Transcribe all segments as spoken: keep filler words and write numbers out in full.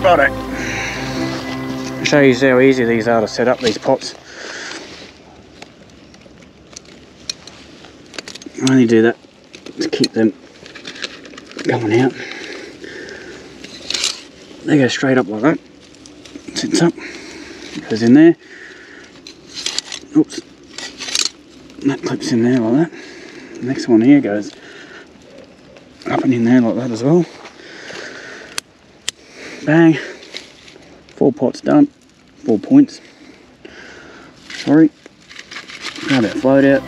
product. It shows how easy these are to set up, these pots. I only do that to keep them going out. They go straight up like that. It sits up, goes in there. Oops. That clips in there like that. The next one here goes up and in there like that as well. Bang. Four pots done. Four points. Sorry. Grab that float out.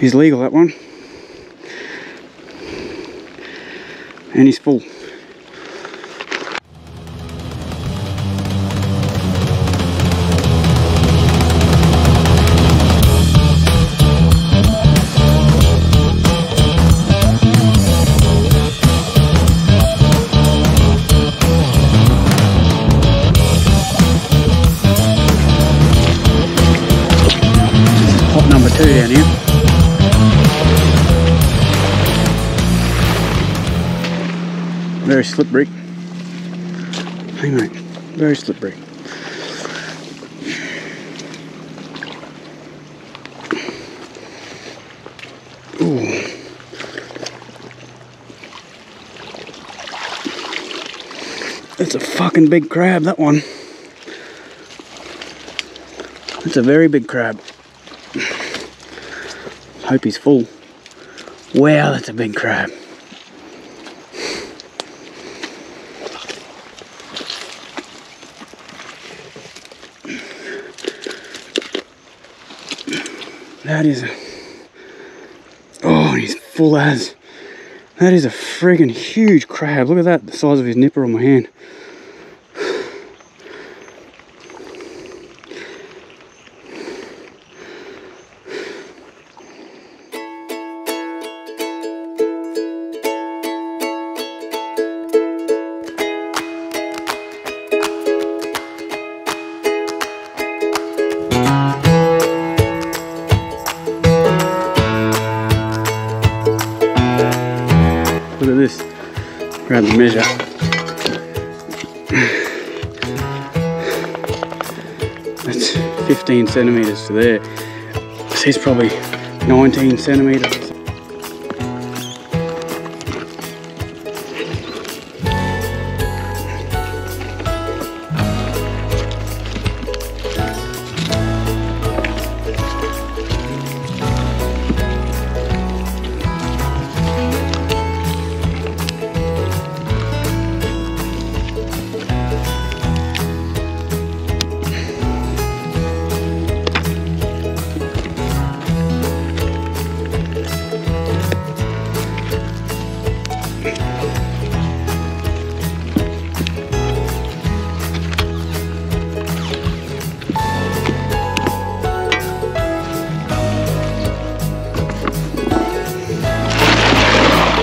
He's legal, that one, and he's full. This is pot number two down here. Very slippery. Hang on, very slippery. Ooh. That's a fucking big crab, that one. That's a very big crab. Hope he's full. Wow, that's a big crab. That is a, oh, he's full as. That is a friggin' huge crab. Look at that, the size of his nipper on my hand. Grab the measure. That's fifteen centimeters to there. So he's probably nineteen centimeters.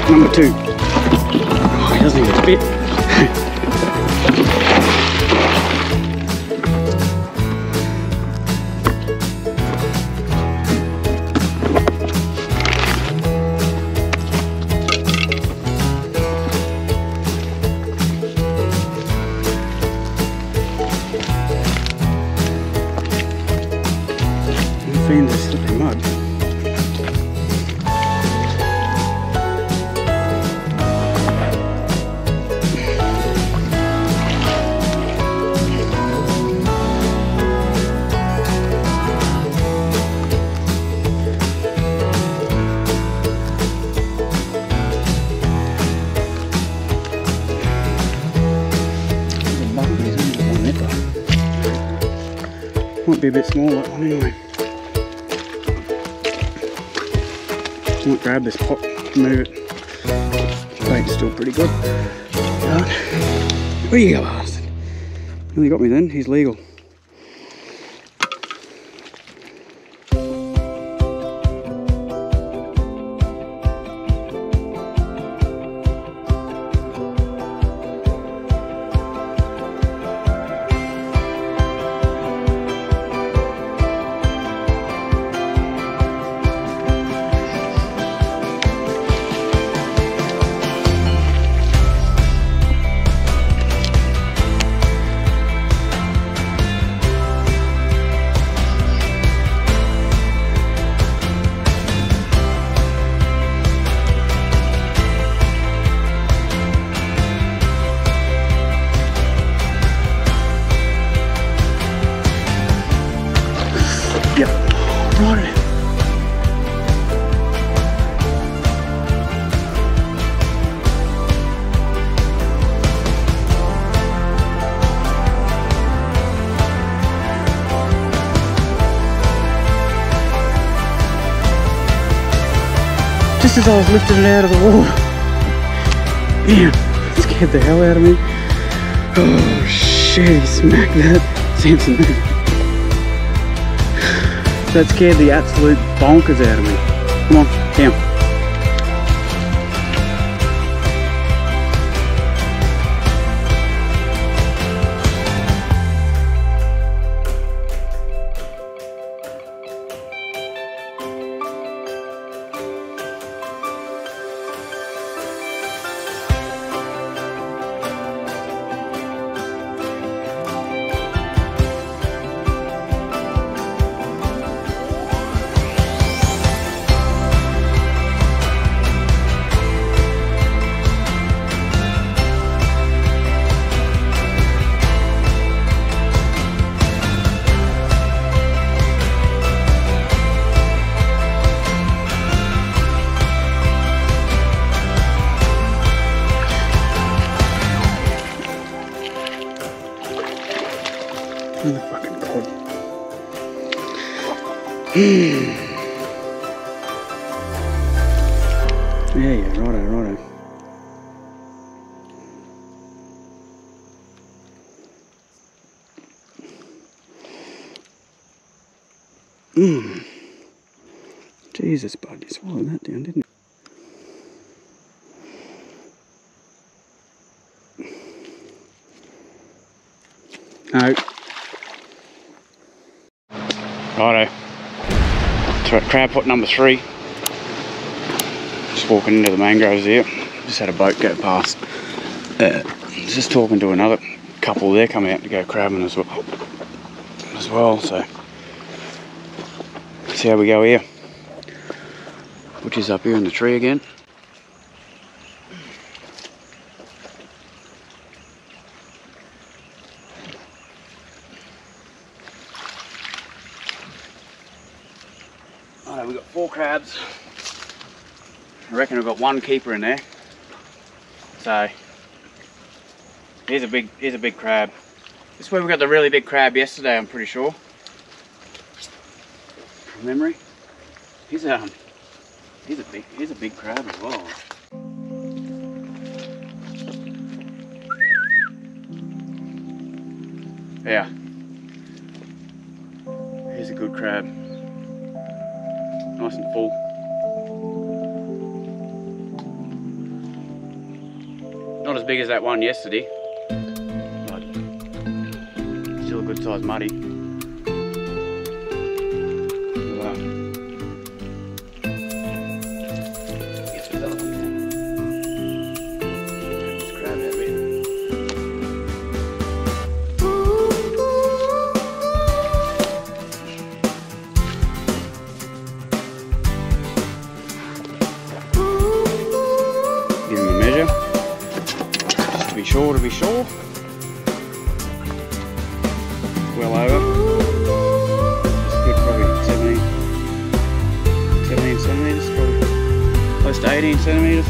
Number two. Oh, he doesn't even fit. The fins are slipping mud. Might be a bit smaller anyway. I might grab this pot, move it. The bait's still pretty good. Where you go, bastard? Nearly got me then, he's legal. Just as I was lifting it out of the water. Damn, it scared the hell out of me. Oh shit, he smacked that Samson. That scared the absolute bonkers out of me. Come on, down. Oh, the fucking god. Yeah, yeah, righto, righto. Mmm. Jesus, bud, you swallowed that down, didn't you? No. Righto. Crab pot number three. Just walking into the mangroves here. Just had a boat go past. Uh, just talking to another couple there coming out to go crabbing as well. As well, so see how we go here. Which is up here in the tree again. Alright, we've got four crabs. I reckon we've got one keeper in there. So here's a big here's a big crab. This is where we got the really big crab yesterday, I'm pretty sure. From memory. He's um Here's a big, here's a big crab as well. Yeah. Here's a good crab. Nice and full. Not as big as that one yesterday, but still a good sized muddy. Sure to be sure. Well over. It's good, probably seventeen, seventeen centimetres, probably close to eighteen centimetres.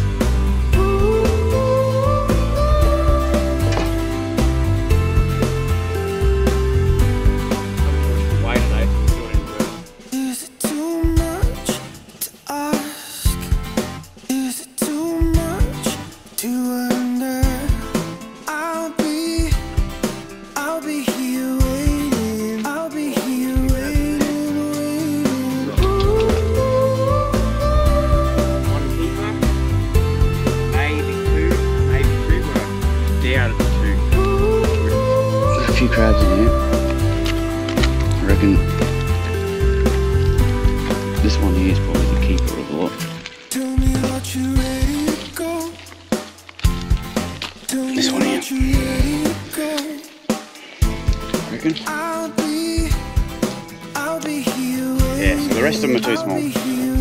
Few crabs in here. I reckon this one here is probably the keeper of the lot. Tell me what you ready to go. Tell this one here. I reckon. I'll be, I'll be here yeah, so the rest of them are too small.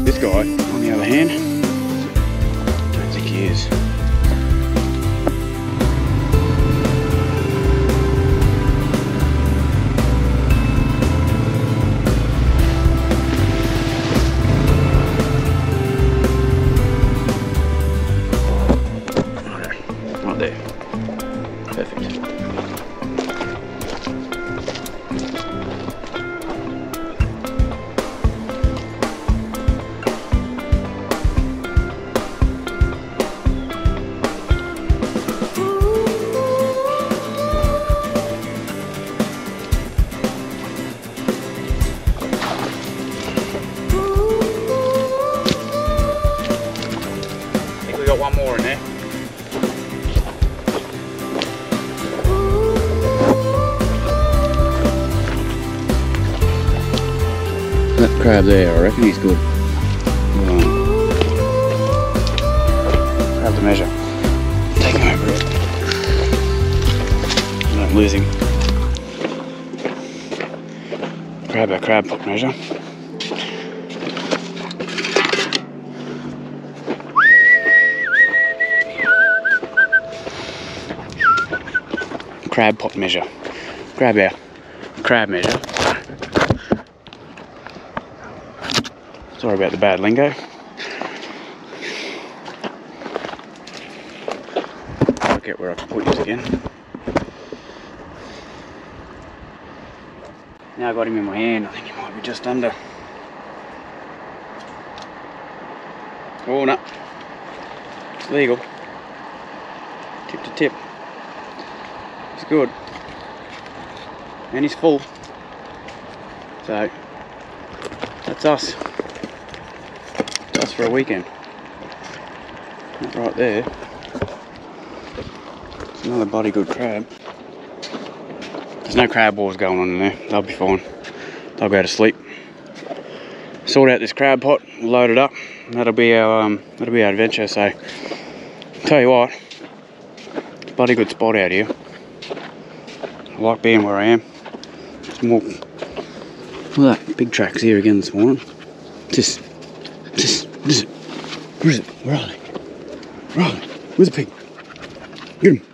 This guy, on the other hand, I don't think he is. One more in there. That crab there, I reckon he's good. Grab the measure. Take him over it. Don't lose him. Grab our crab pot measure. Crab pot measure. Grab our crab measure. Sorry about the bad lingo. I'll get where I can put this again. Now I got him in my hand. I think he might be just under. Oh no. It's legal. Tip to tip. It's good. And he's full. So, that's us. That's us for a weekend. That right there. It's another bodygood crab. There's no crab wars going on in there. They'll be fine. They'll go to sleep. Sort out this crab pot, load it up. That'll be our um, that'll be our adventure. So, tell you what, bloody good spot out here. I like being where I am. It's more. Look at that, big tracks here again this morning. Just, just, where is it? Where is it? Where are they? Where are they? Where's the pig? Get him!